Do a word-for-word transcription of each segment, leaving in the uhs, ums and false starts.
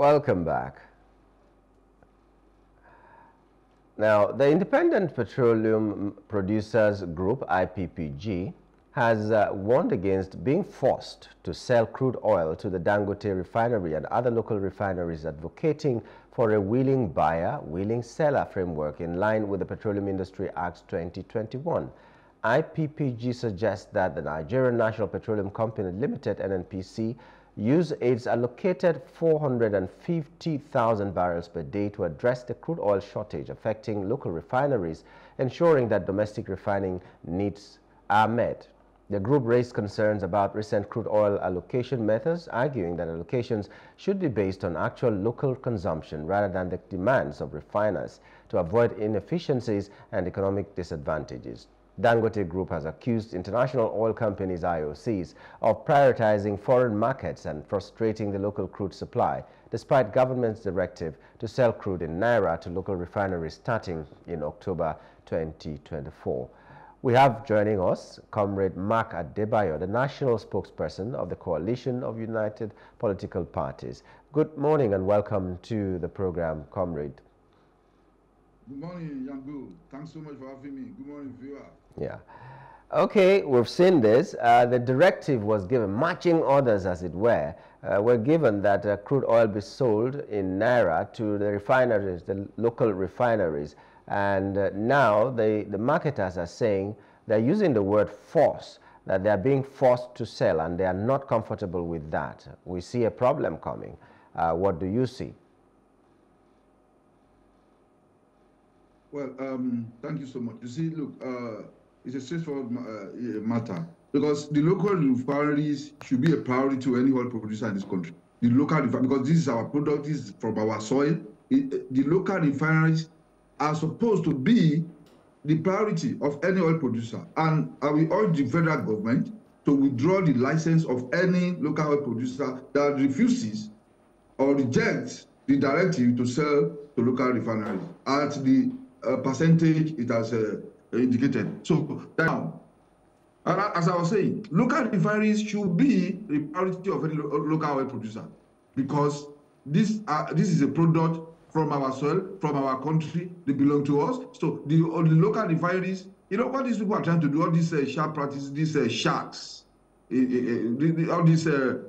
Welcome back. Now, the Independent Petroleum Producers Group, I P P G, has uh, warned against being forced to sell crude oil to the Dangote refinery and other local refineries, advocating for a willing buyer, willing seller framework in line with the Petroleum Industry Act twenty twenty-one. I P P G suggests that the Nigerian National Petroleum Company Limited, N N P C L, use aids allocated four hundred fifty thousand barrels per day to address the crude oil shortage affecting local refineries, ensuring that domestic refining needs are met. The group raised concerns about recent crude oil allocation methods, arguing that allocations should be based on actual local consumption rather than the demands of refiners to avoid inefficiencies and economic disadvantages. Dangote Group has accused international oil companies, I O Cs, of prioritizing foreign markets and frustrating the local crude supply, despite government's directive to sell crude in Naira to local refineries starting in October twenty twenty-four. We have joining us Comrade Mark Adebayo, the national spokesperson of the Coalition of United Political Parties. Good morning and welcome to the program, Comrade. Good morning, Yangu. Thanks so much for having me. Good morning, viewer. Yeah. Okay, we've seen this. Uh, the directive was given, marching orders as it were, uh, were given that uh, crude oil be sold in Naira to the refineries, the local refineries. And uh, now they, the marketers are saying they're using the word force, that they're being forced to sell, and they are not comfortable with that. We see a problem coming. Uh, what do you see? Well, um, thank you so much. You see, look, uh, it's a straightforward uh, matter, because the local refineries should be a priority to any oil producer in this country. The local because this is our product, this is from our soil. It, the local refineries are supposed to be the priority of any oil producer. And I will urge the federal government to withdraw the license of any local oil producer that refuses or rejects the directive to sell to local refineries at the Uh, percentage it has uh, indicated. So now, uh, as I was saying, local refineries should be the priority of any lo local oil producer, because this uh, this is a product from our soil, from our country. They belong to us. So the, all the local refineries, you know, what these people are trying to do, all these uh, sharp practices, these uh, sharks, uh, uh, all this uh,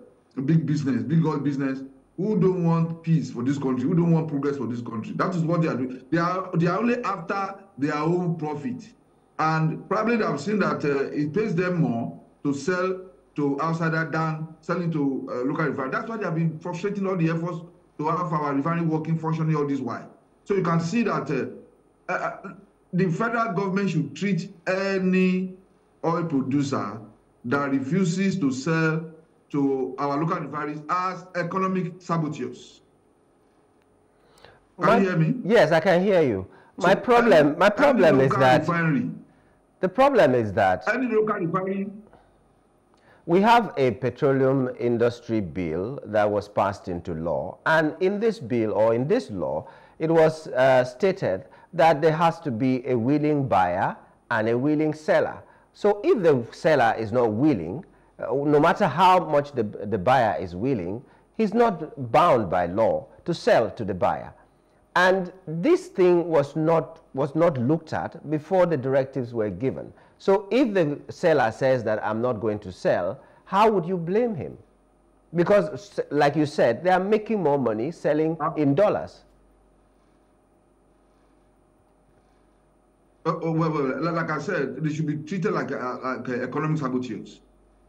big business, big oil business, who don't want peace for this country, who don't want progress for this country. That is what they are doing. They are, they are only after their own profit. And probably they have seen that uh, it pays them more to sell to outsiders than selling to uh, local refineries. That's why they have been frustrating all the efforts to have our refinery working, functioning all this while. So you can see that uh, uh, the federal government should treat any oil producer that refuses to sell to our local refineries as economic saboteurs. Can my, you hear me? Yes, I can hear you. My so problem, any, my problem is that refinery, the problem is that any local refinery. We have a petroleum industry bill that was passed into law, and in this bill or in this law, it was uh, stated that there has to be a willing buyer and a willing seller. So if the seller is not willing, no matter how much the, the buyer is willing, he's not bound by law to sell to the buyer. And this thing was not, was not looked at before the directives were given. So if the seller says that I'm not going to sell, how would you blame him? Because, like you said, they are making more money selling in dollars. Uh, well, well, like I said, they should be treated like, uh, like uh, economic saboteurs.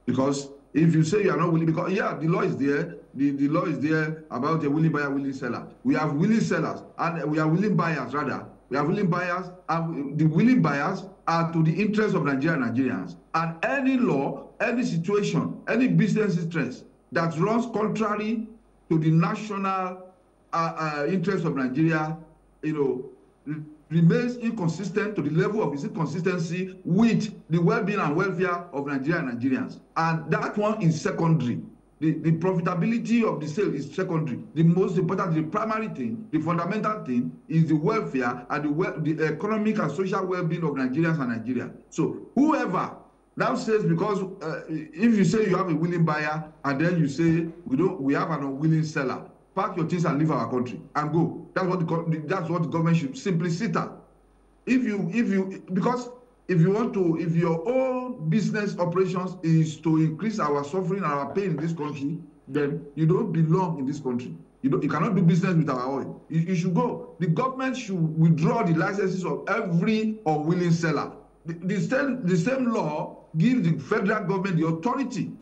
Because if you say you are not willing, because yeah, the law is there, the, the law is there about a willing buyer, willing seller. We have willing sellers, and we are willing buyers rather. We have willing buyers, and the willing buyers are to the interest of Nigerian Nigerians. And any law, any situation, any business interest that runs contrary to the national uh, uh, interest of Nigeria, you know, remains inconsistent to the level of its inconsistency with the well-being and welfare of Nigerian Nigerians. And that one is secondary. The, the profitability of the sale is secondary. The most important, the primary thing, the fundamental thing is the welfare and the, well, the economic and social well-being of Nigerians and Nigeria. So whoever now says, because uh, if you say you have a willing buyer and then you say we don't, we have an unwilling seller, Pack your things and leave our country and go. That's what the, that's what the government should simply sit at. If you if you because if you want to if your own business operations is to increase our suffering and our pain in this country, then you don't belong in this country. You don't, you cannot do business with our oil. You, you should go. The government should withdraw the licenses of every unwilling seller. The, the same the same law gives the federal government the authority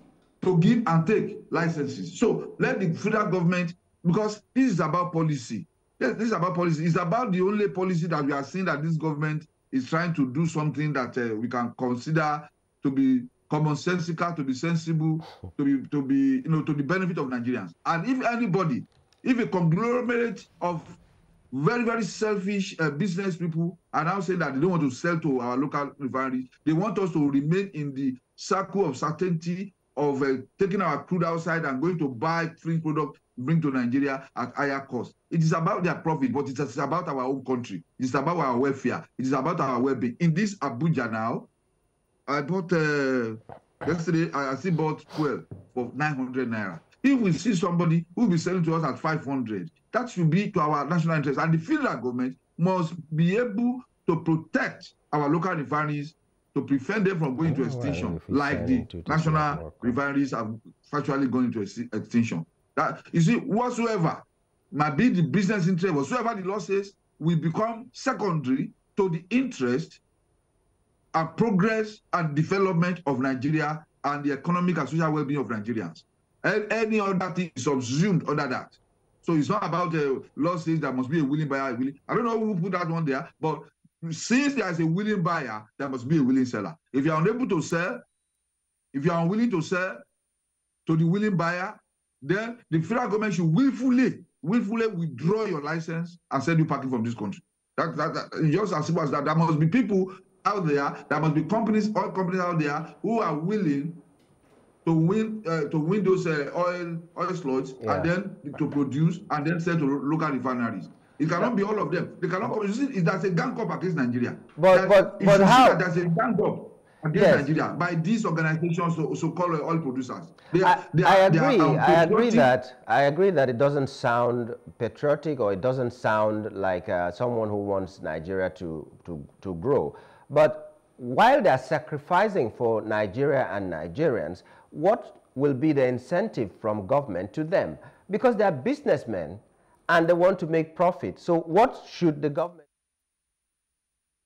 to give and take licenses. So let the federal government, because this is about policy. Yes, this is about policy. It's about the only policy that we are seeing that this government is trying to do something that uh, we can consider to be commonsensical, to be sensible, to be to be you know to the benefit of Nigerians. And if anybody, if a conglomerate of very very selfish uh, business people are now saying that they don't want to sell to our local refineries, they want us to remain in the circle of certainty of uh, taking our crude outside and going to buy free product, bring to Nigeria at higher cost. It is about their profit, but it is about our own country. It is about our welfare. It is about our well-being. In this Abuja now, I bought, uh, yesterday, I still bought twelve for nine hundred naira. If we see somebody who will be selling to us at five hundred, that should be to our national interest. And the federal government must be able to protect our local refineries, to prevent them from going oh, to extinction, well, like the national refineries are actually going to extinction. That, you see, whatsoever might be the business interest, whatsoever the law says, will become secondary to the interest and progress and development of Nigeria and the economic and social well-being of Nigerians. And any other thing is subsumed under that. So it's not about the law says there must be a willing buyer. A willing, I don't know who put that one there, but since there is a willing buyer, there must be a willing seller. If you are unable to sell, if you are unwilling to sell to the willing buyer, then the federal government should willfully, willfully withdraw your license and send you packing from this country. That, that, that, just as simple as that. There must be people out there, there must be companies, oil companies out there who are willing to win uh, to win those uh, oil oil slots yeah. and then to produce and then sell to local refineries. It cannot be all of them. They cannot come. You see, there's a gang up against Nigeria. But but but how? There's a gang up against yes. Nigeria by these organizations, so, so called oil producers. They are, I, they are, I agree. They are I agree that I agree that it doesn't sound patriotic, or it doesn't sound like uh, someone who wants Nigeria to to to grow. But while they are sacrificing for Nigeria and Nigerians, what will be the incentive from government to them? Because they are businessmen and they want to make profit. So what should the government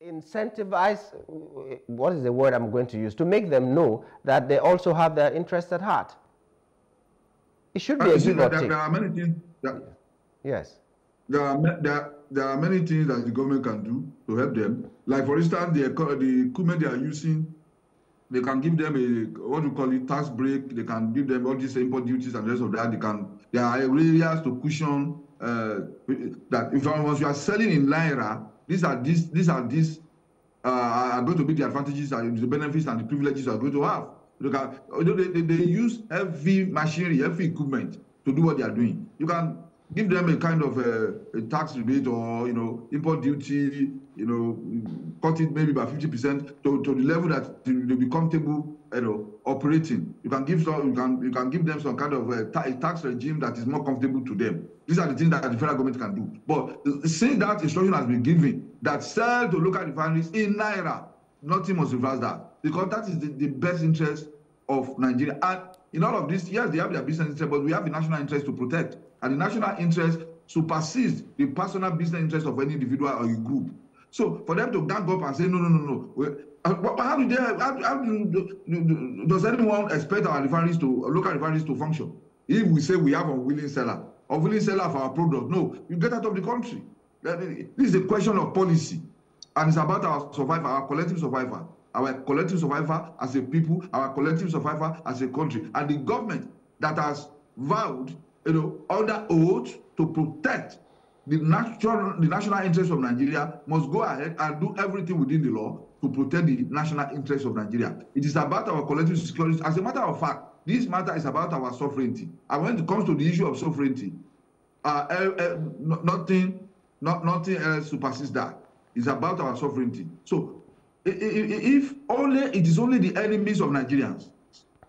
incentivize, what is the word I'm going to use, to make them know that they also have their interests at heart? It should be a give or take. There are many things that, yes. There are, there, there are many things that the government can do to help them. Like, for instance, the, the equipment they are using, they can give them a, what do you call it, tax break. They can give them all these import duties and the rest of that. They can, there are areas to cushion uh, that. If once you are selling in Naira, These are these these are these uh, are going to be the advantages and the benefits and the privileges are going to have. Look at, they, they, they use heavy machinery, heavy equipment to do what they are doing. You can give them a kind of a, a tax rebate, or you know import duty, you know cut it maybe by fifty percent to, to the level that they'll be comfortable you know operating. You can give some, you can you can give them some kind of a, ta a tax regime that is more comfortable to them. These are the things that the federal government can do. But since that instruction has been given, that sell to local refineries in Naira, nothing must reverse that. Because that is the, the best interest of Nigeria. And in all of this, yes, they have their business interest, but we have a national interest to protect. And the national interest supersedes the personal business interest of any individual or a group. So for them to gang up and say, no, no, no, no. How do they, how, how do, do, does anyone expect our refineries to, local refineries to function? If we say we have a willing seller, of willing seller of our product. No, you get out of the country. This is a question of policy. And it's about our survival, our collective survival. Our collective survival as a people, our collective survival as a country. And the government that has vowed, you know, under oath to protect the national, the national interest of Nigeria must go ahead and do everything within the law to protect the national interest of Nigeria. It is about our collective security. As a matter of fact, this matter is about our sovereignty. And when it comes to the issue of sovereignty, uh, uh, uh, nothing, not, nothing else supersedes that. It's about our sovereignty. So, if only it is only the enemies of Nigerians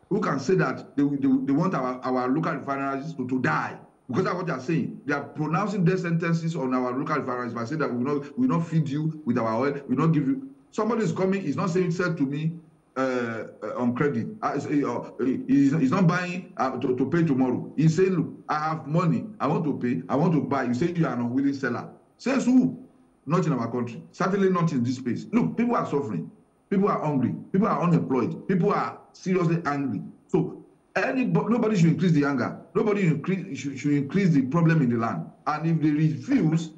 who can say that they, they, they want our, our local refineries to, to die, Because that's what they are saying. They are pronouncing death sentences on our local refineries by saying that we will not, we will not feed you with our oil, we will not give you. Somebody is coming, he's not saying, said to me uh, uh, on credit. Uh, uh, he's, he's not buying uh, to, to pay tomorrow. He's saying, look, I have money, I want to pay, I want to buy. You say you are an unwilling seller. Says who? Not in our country. Certainly not in this space. Look, people are suffering. People are hungry. People are unemployed. People are seriously angry. So anybody, nobody should increase the anger. Nobody increase, should, should increase the problem in the land. And if they refuse,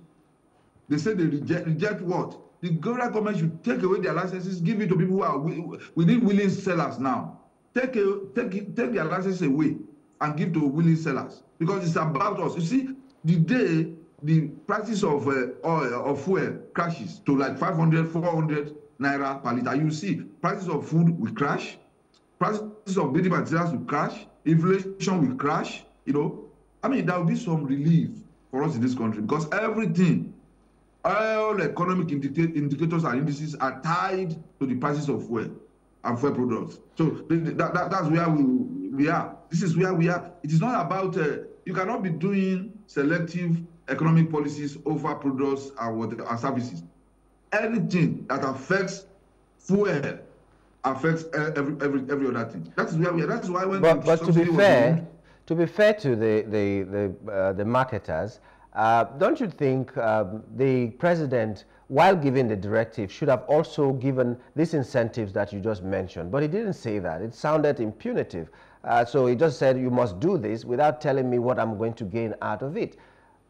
they say they reject, reject what? The government should take away their licenses, give it to people who are will, within willing sellers now. Take, a, take, take their licenses away and give to willing sellers. Because it's about us. You see, the day the prices of uh, oil, of fuel crashes to like five hundred, four hundred naira per liter, you see prices of food will crash, prices of building materials will crash, inflation will crash, you know. I mean, there will be some relief for us in this country because everything, all economic indica indicators and indices are tied to the prices of fuel and fuel products. So that, that, that's where we, we are. This is where we are. It is not about, uh, you cannot be doing selective economic policies over products and, what, and services. Anything that affects fuel affects every every every other thing. That's where we are. That's why when. But, but to be fair, doing... to be fair to the the the, uh, the marketers, uh, don't you think uh, the president, while giving the directive, should have also given these incentives that you just mentioned? But he didn't say that. It sounded impunitive. Uh, so he just said, "You must do this," without telling me what I'm going to gain out of it.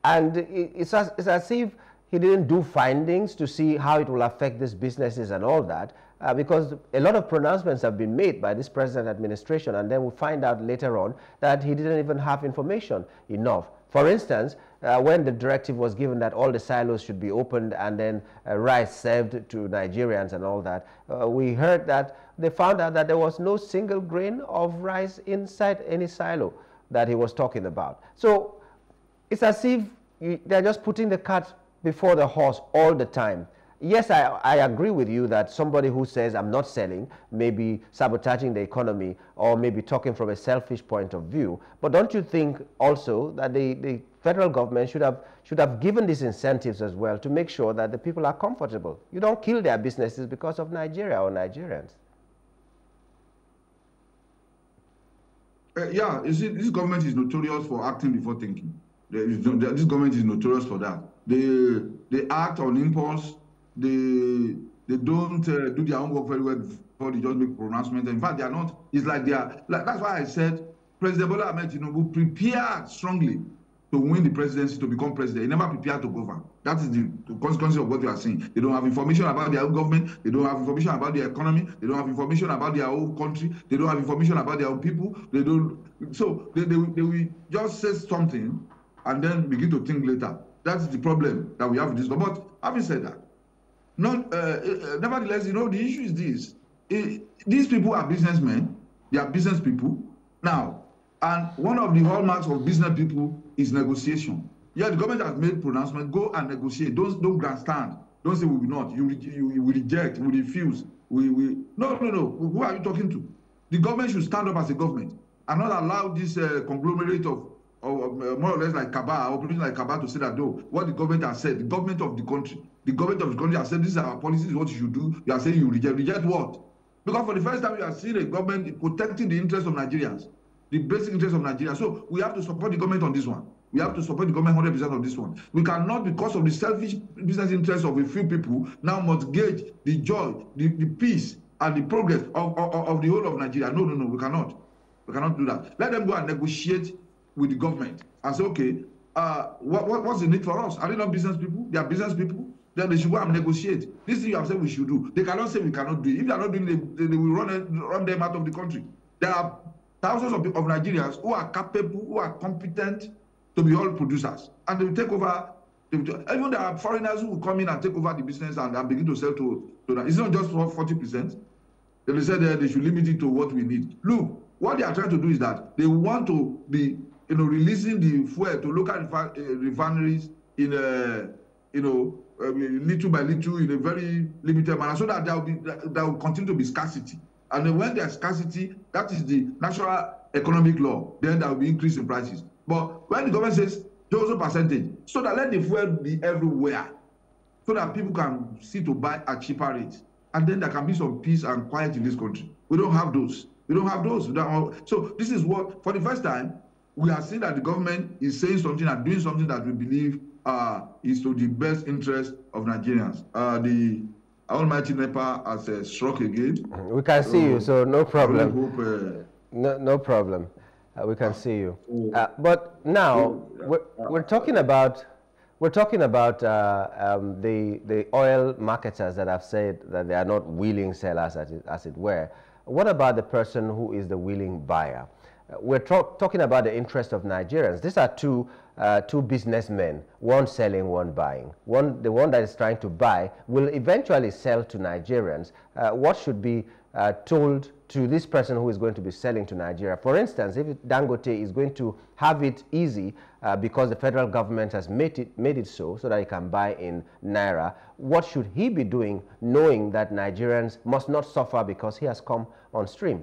And it's as, it's as if he didn't do findings to see how it will affect these businesses and all that, uh, because a lot of pronouncements have been made by this present administration, and then we find out later on that he didn't even have information enough. For instance, uh, when the directive was given that all the silos should be opened and then uh, rice served to Nigerians and all that, uh, we heard that they found out that there was no single grain of rice inside any silo that he was talking about. So it's as if you, they're just putting the cart before the horse all the time. Yes, I, I agree with you that somebody who says I'm not selling may be sabotaging the economy or maybe talking from a selfish point of view. But don't you think also that the, the federal government should have, should have given these incentives as well to make sure that the people are comfortable? You don't kill their businesses because of Nigeria or Nigerians. Uh, yeah, you see, this government is notorious for acting before thinking. This government is notorious for that. They, they act on impulse. They, they don't uh, do their own work very well before they just make pronouncements. In fact, they are not. It's like they are. Like, that's why I said President Bola Ahmed Tinubu prepared strongly to win the presidency, to become president. He never prepared to govern. That is the, the consequence of what you are saying. They don't have information about their own government. They don't have information about their economy. They don't have information about their own country. They don't have information about their own people. They don't. So they, they, they will just say something and then begin to think later. That's the problem that we have with this. But having said that, not, uh, uh, nevertheless, you know, the issue is this. It, these people are businessmen. They are business people now. And one of the hallmarks of business people is negotiation. Yeah, the government has made pronouncements. Go and negotiate. Don't, don't grandstand. Don't say we will not. You, you, you will reject. We refuse. We, we. No, no, no. Who are you talking to? The government should stand up as a government and not allow this uh, conglomerate of Or more or less like Kabah, operating like Kabah, to say that no, what the government has said, the government of the country, the government of the country has said this is our policy, this is what you should do. You are saying you reject, reject what? Because for the first time you are seeing a government protecting the interests of Nigerians, the basic interests of Nigeria. So we have to support the government on this one. We have to support the government one hundred percent on this one. We cannot, because of the selfish business interests of a few people, now must gauge the joy, the, the peace, and the progress of, of, of the whole of Nigeria. No, no, no, we cannot. We cannot do that. Let them go and negotiate with the government and say, okay, uh, what, what, what's the need for us? Are they not business people? They are business people. Then they should go and negotiate. This thing you have said we should do. They cannot say we cannot do it. If they are not doing it, they, they will run, run them out of the country. There are thousands of, of Nigerians who are capable, who are competent to be oil producers. And they will take over. They will, even there are foreigners who will come in and take over the business and, and begin to sell to, to them. It's not just for forty percent. They said uh, they should limit it to what we need. Look, what they are trying to do is that they want to be, you know, releasing the fuel to local refineries in a, you know, little by little in a very limited manner, so that there will be, there will continue to be scarcity. And when there's scarcity, that is the natural economic law. Then there will be increase in prices. But when the government says there was a percentage, so that let the fuel be everywhere, so that people can see to buy at cheaper rates, and then there can be some peace and quiet in this country. We don't have those. We don't have those. We don't have... So this is what, for the first time, we are seeing that the government is saying something and doing something that we believe uh, is to the best interest of Nigerians. Uh, the almighty Nepa has uh, struck again. We can see uh, you, so no problem. Really hope, uh, no, no problem. Uh, we can see you. Uh, but now we're, we're talking about we're talking about uh, um, the the oil marketers that have said that they are not willing sellers, as it, as it were. What about the person who is the willing buyer? Uh, we're talking about the interest of Nigerians. These are two uh, two businessmen, one selling, one buying. One the one that is trying to buy will eventually sell to Nigerians. Uh, what should be Uh, told to this person who is going to be selling to Nigeria? For instance, if Dangote is going to have it easy uh, because the federal government has made it, made it so, so that he can buy in Naira, what should he be doing knowing that Nigerians must not suffer because he has come on stream?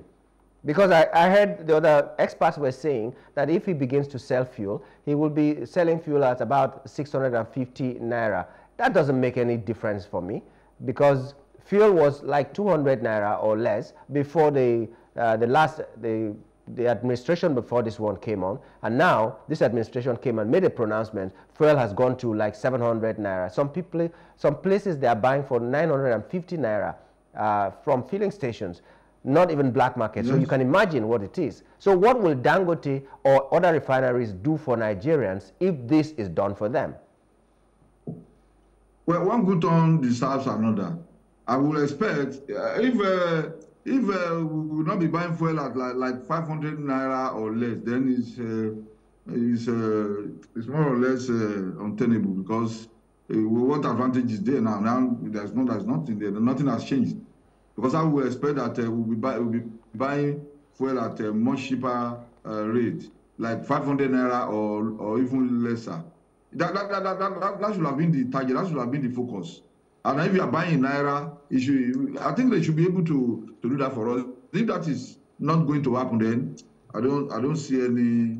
Because I, I heard the other experts were saying that if he begins to sell fuel, he will be selling fuel at about six hundred fifty Naira. That doesn't make any difference for me, because fuel was like two hundred naira or less before the uh, the last the the administration before this one came on, and now this administration came and made a pronouncement. Fuel has gone to like seven hundred naira. Some people, some places, they are buying for nine hundred fifty naira uh, from filling stations, not even black market. Yes. So you can imagine what it is. So what will Dangote or other refineries do for Nigerians if this is done for them? Well, one good turn deserves another. I will expect uh, if uh, if uh, we will not be buying fuel at like, like five hundred naira or less, then it's uh, it's, uh, it's more or less uh, untenable, because uh, what advantage is there now? Now there's no there's nothing there. Nothing has changed, because I will expect that uh, we'll be buy, we'll be buying fuel at a much cheaper uh, rate, like five hundred naira or or even lesser. That that that that, that, that should have been the target. That should have been the focus. And if you are buying Naira, it should, I think they should be able to, to do that for us. If that is not going to happen, then I don't I don't see any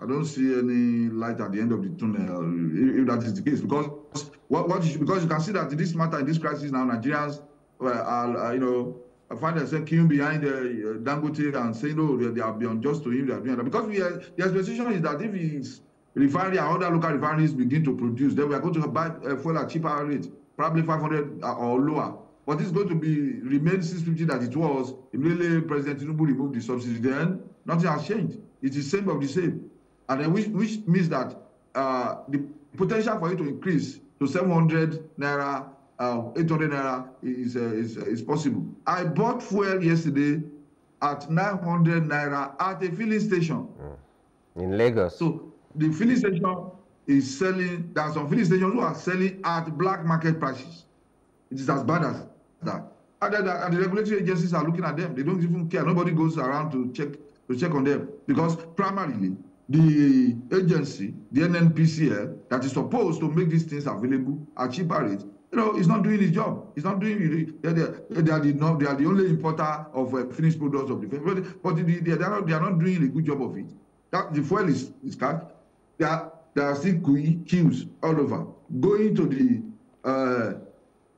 I don't see any light at the end of the tunnel, if, if that is the case. Because what, what you, because you can see that in this matter, in this crisis now, Nigerians well, are, are, you know, find themselves queuing behind uh, Dangote and saying, no, they, they are being unjust to him. They are doing that. Because we are, the expectation is that if his refinery and other local refineries begin to produce, then we are going to buy uh, fuel at cheaper rate, probably five hundred or lower. But it's going to be remain six fifty that it was immediately President Tinubu removed the subsidy. Then nothing has changed. It is same of the same, and then which which means that uh, the potential for it to increase to seven hundred naira, uh, eight hundred naira is, uh, is is possible. I bought fuel yesterday at nine hundred naira at a filling station in Lagos. So the filling station is selling, there are some filling stations who are selling at black market prices. It is as bad as that. And the, and the regulatory agencies are looking at them. They don't even care. Nobody goes around to check to check on them, because primarily the agency, the N N P C L, that is supposed to make these things available at cheaper rates, you know, it's not doing its job. It's not doing. They, they, they, are, the, they are the only importer of uh, finished products of the but, but they, they, are not, they are not doing a good job of it. That the fuel is is cut. They are. There are still queues all over. Going to the, uh,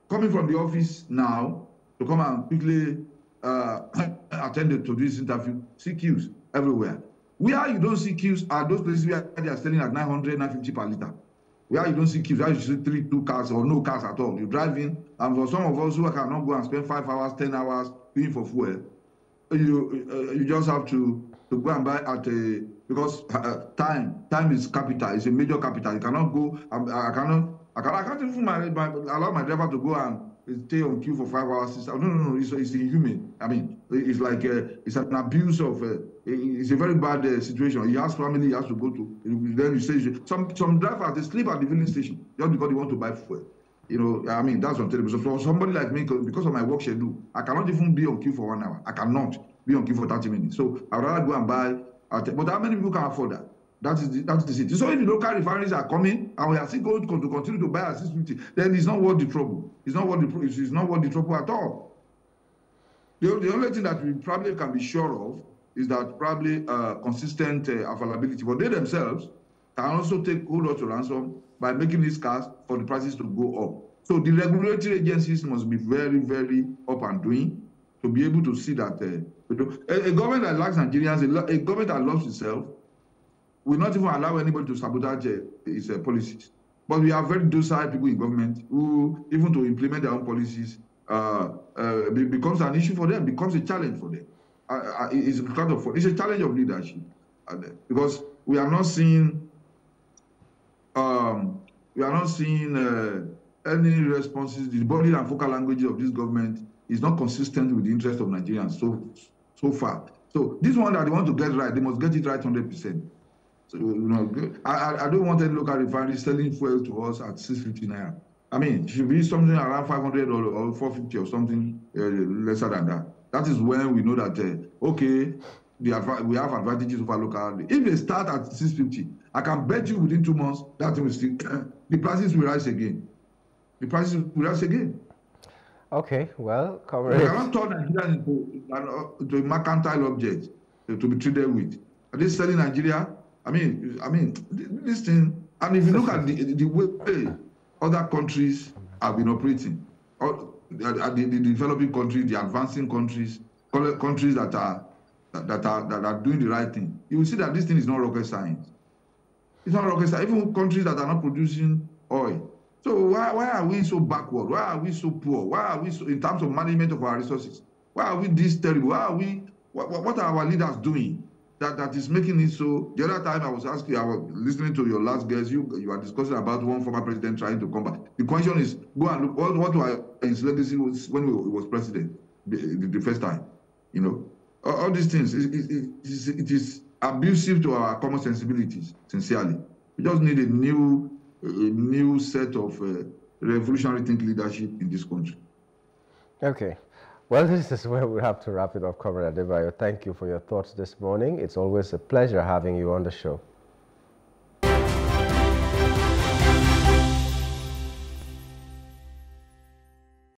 coming from the office now to come and quickly uh, attend to this interview, see queues everywhere. Where you don't see queues are those places where they are selling at nine hundred, nine fifty per litre. Where you don't see queues, where you see three, two cars or no cars at all. You drive in, and for some of us who cannot go and spend five hours, ten hours queuing for fuel, you, uh, you just have to, to go and buy at a, because uh, time, time is capital. It's a major capital. You cannot go. Um, I cannot. I cannot. I can't even my, my, allow my driver to go and stay on queue for five hours. Six hours. No, no, no. It's, it's inhuman. I mean, it's like uh, it's an abuse of. Uh, it's a very bad uh, situation. He has family. He has to go to. Then you say some some drivers, they sleep at the filling station just because they want to buy fuel. You know. I mean, that's untenable. So for somebody like me, because of my work schedule, I cannot even be on queue for one hour. I cannot be on queue for thirty minutes. So I'd rather go and buy. But how many people can afford that? That is the, that is the city. So if the local refineries are coming and we are still going to continue to buy at six fifty, then it's not worth the trouble. It's not worth the it's not worth the trouble at all. The, the only thing that we probably can be sure of is that probably uh, consistent uh, availability. But they themselves can also take holders to ransom by making these cars for the prices to go up. So the regulatory agencies must be very, very up and doing to be able to see that uh, a, a government that lacks Nigerians, a, a government that loves itself, will not even allow anybody to sabotage uh, its uh, policies. But we have very docile people in government who, even to implement their own policies, uh, uh, becomes an issue for them, becomes a challenge for them. Uh, it's, kind of, it's a challenge of leadership, uh, because we are not seeing um, we are not seeing uh, any responses. The body and focal language of this government is not consistent with the interest of Nigerians so so far. So this one that they want to get right, they must get it right one hundred percent. So, you know, I, I don't want any local refinery selling fuel to us at six fifty naira. I mean, it should be something around five hundred or, or four fifty or something uh, lesser than that. That is when we know that, uh, okay, the we have advantages over local. If they start at six fifty, I can bet you within two months that will still, the prices will rise again. The prices will rise again. Okay, well, comrades. We cannot turn Nigeria into, into a mercantile object uh, to be treated with. Are they selling Nigeria? I mean, I mean, this thing, and if you look at the, the way other countries have been operating, or, The, the, the developing countries, the advancing countries, countries that are that are that are doing the right thing, you will see that this thing is not rocket science. It's not rocket science. Even countries that are not producing oil. So why why are we so backward? Why are we so poor? Why are we so in terms of management of our resources? Why are we this terrible? Why are we? What, what are our leaders doing that that is making it so? The other time I was asking, I was listening to your last guest. You you are discussing about one former president trying to come back. The question is, go and look. What what do I? His legacy was when he was president, the, the first time, you know. All, all these things, it, it, it, is, it is abusive to our common sensibilities, sincerely. We just need a new, a new set of uh, revolutionary thinking leadership in this country. Okay. Well, this is where we have to wrap it up, Comrade Adebayo. Thank you for your thoughts this morning. It's always a pleasure having you on the show.